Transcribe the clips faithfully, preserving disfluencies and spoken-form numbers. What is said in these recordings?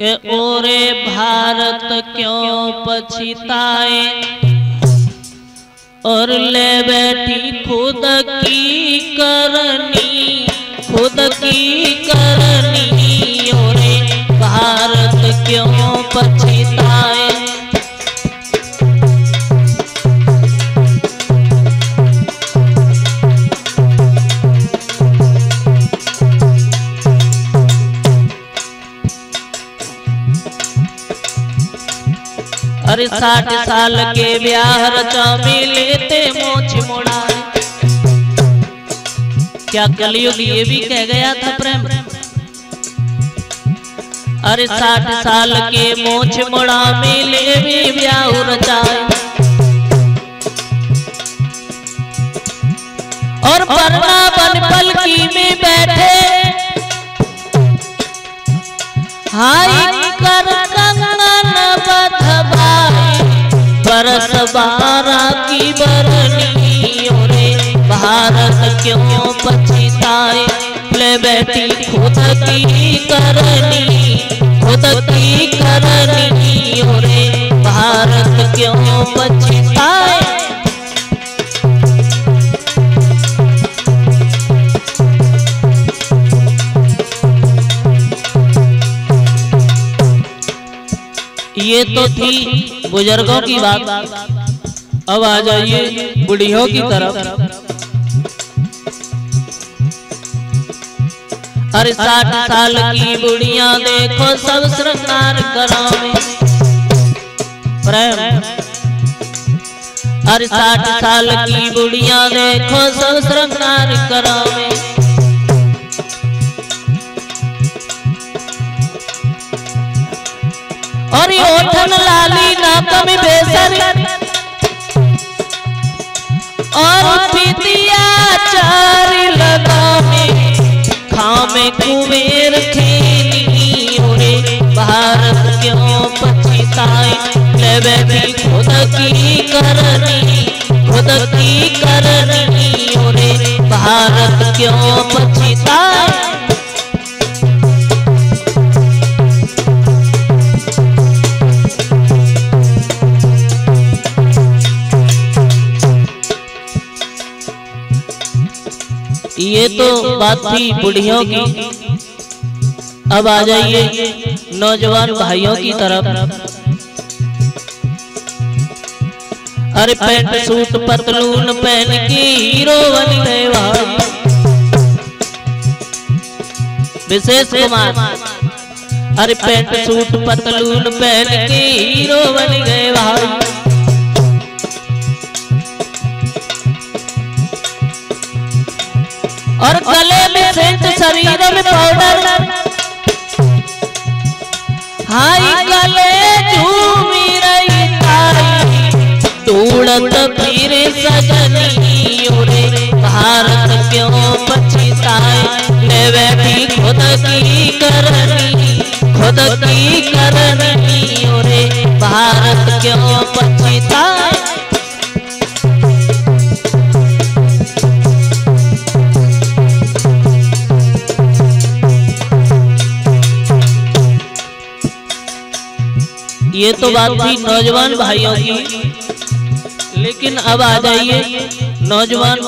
के ओरे भारत क्यों पछताए और ले बैठी खुद की करनी खुद की करनी। ओरे भारत क्यों पछताए अरे साठ साल के ब्याह रचा में लेते मोछ मोड़ा। क्या कलयुग ये भी कह गया था प्रेम। अरे साठ साल के मोछ मोड़ा में ले भी ब्याह रचाए और परना बन पलकी में बैठे हाय कर बरस बारह की बरनी। ओरे भारत क्यों पछताए ले बैठी खुद की करनी खुद की करनी। ओरे भारत क्यों पछताए ये तो थी बुजुर्गों की बात। अब आ जाइए बुढ़ियों की तरफ। अरे साठ साल की बुढ़िया देखो सब श्रृंगार करावे प्रेम। अरे साठ साल की बुढ़िया देखो सब श्रृंगार करावे और ओठन लाली नाक में बेसन और पीतिया चार लगावे खामे कुबेर खेनी। ओरे भारत क्यों पछताए ले बैठी खुद की करनी खुद की करनी। ओरे भारत क्यों पछताए ये तो बात थी बुढ़ियों की। अब आ जाइए नौजवान भाइयों की तरफ। अरे पैंट सूट पतलून पहन के हीरो बन गए विशेष कुमार। अरे पैंट सूट पतलून पहन के हीरो बन गए भाई और गले में सेंट शरीर में पाउडर हाय गले झूमी रही ताई दौड़त फिरे सजनी। ओरे भारत क्यों पछताए ले बैठी खुद की करनी खुद की करनी। ओरे भारत क्यों पछताए ये तो बात थी नौजवान भाइयों की। लेकिन अब आ जाइए नौजवान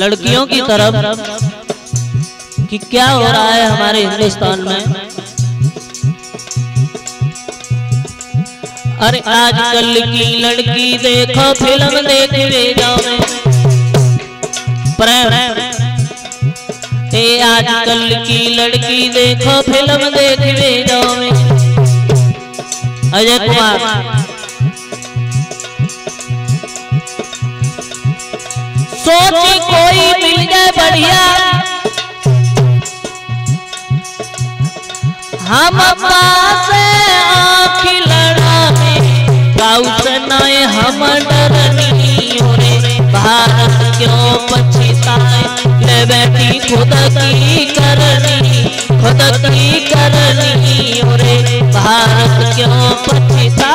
लड़कियों की तरफ कि क्या हो रहा है हमारे हिंदुस्तान में। अरे आजकल की लड़की देखो फिल्म देखने जावे प्रेम। ए आजकल की लड़की देखो फिल्म देखने जावे अजय कुमार। सोची कोई मिल जाए बढ़िया हम पासे आँखी लड़ावे नए हम डरनी। ओरे भारत क्यों पछताए ले बैठी खुद की करनी खुद की करनी। ओरे भारत क्यों पछताए।